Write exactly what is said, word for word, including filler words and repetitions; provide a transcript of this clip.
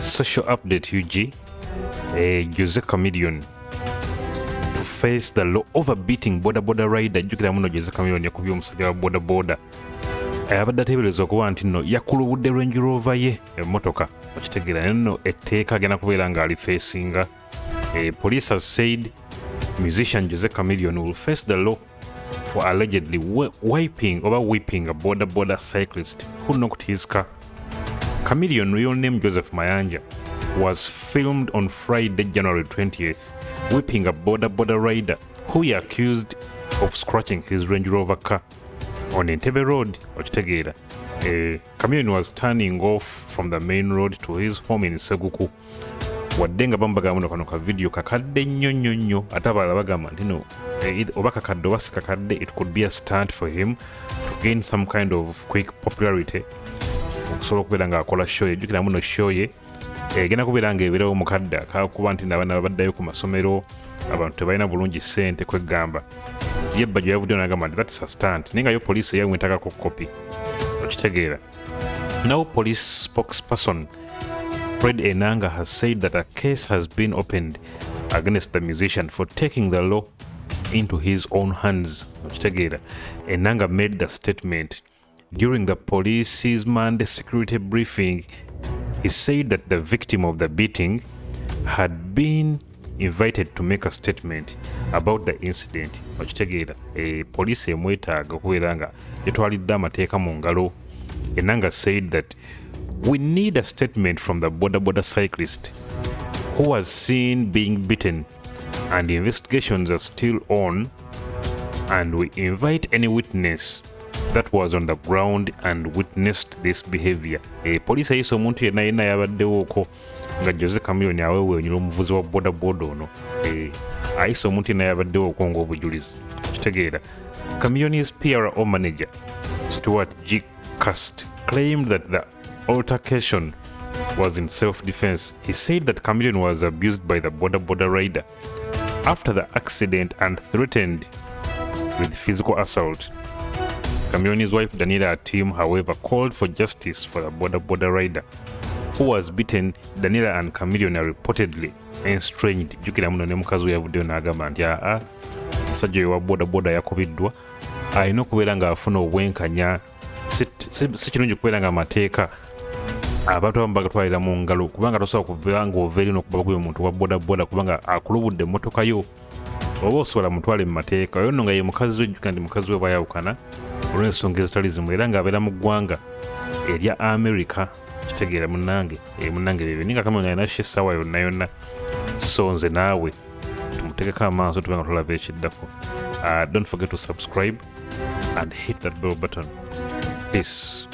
Social update, U G. Uh, Jose Chameleone faced the law over beating border border rider. Jukira muno Jose Chameleone yakubye omusajja wa border border. Ayabadde ateebereza okuba nti no yakulubudde Range Rover ye emmotoka. Okitegeera nno etteeka agenda kubeera nga ali facinga. Uh, police has said musician Jose Chameleone will face the law for allegedly wiping over whipping a border border cyclist who knocked his car. Chameleone, real name Joseph Mayanja, was filmed on Friday, January twentieth, whipping a border border rider who he accused of scratching his Range Rover car on Entebbe Road, Ochtegeda. Uh, Chameleone was turning off from the main road to his home in Seguku. Wadenga bambaga muno kano ka video kakadde nnyo nnyo nnyo atabala bagamba ntino oba kakadde oba si kakadde, it could be a stunt for him to gain some kind of quick popularity okusobola okubeera nga akola show ye. Jukira muno show ye egenda kubeera nga ebeerawo mu kadda kakuba nti n'abaana baddayo ku masomero abantu tebalina bulungi ssente kwegamba yebba gye yavudde n'agamba nti that's a stunt naye nga yo poliisi yaabwe ntakako kopi okitegeera. Now police spokesperson Fred Enanga has said that a case has been opened against the musician for taking the law into his own hands. Enanga made the statement during the police's Monday security briefing. He said that the victim of the beating had been invited to make a statement about the incident. A police Enanga said that we need a statement from the border border cyclist who was seen being beaten, and the investigations are still on, and we invite any witness that was on the ground and witnessed this behavior. A police ayiso omuntu yenna yenna yabaddewo ko nga Jose Chameleone awewe enyula omuvuzi wa border border ono ayiso omuntu yenna yabaddewo ko ng'obujulizi kitegeera. Chameleone's P R O manager Stuart G. Cast claimed that the altercation was in self-defense. He said that Chameleone was abused by the border border rider after the accident and threatened with physical assault. Chameleone's wife Danila team, however, called for justice for the border border rider who was beaten. Danila and Chameleone are reportedly estranged. Jukira muno ne mukazi we yavuddeyo n'agamba nti aa musajja oyo wa border border yakubiddwa alina okubeera ng'afuna obwenkanya, si kirungi okubeera ng'amateeka abantu abamu bagatwalira mu ngalo kubanga tosobola kubeera ng'ova erino okuba gwe omuntu wa boda boda kubanga akulubudde emmotoka yo oba osobola mutwale mu mateeka. Oyo nno nga ye mukazi wejjuka ndi mukazi we bayawukana olw'ensonga ezitali zimu era ng'abeera mu ggwanga erya America. Kitegeera munnange munnange bebe ninga Chameleone alina she essaawa yonna yonna. So nze naawe tumutegeko amaaso tube nga tulaba ekiddako. Uh, don't forget to subscribe and hit that bell button. Peace.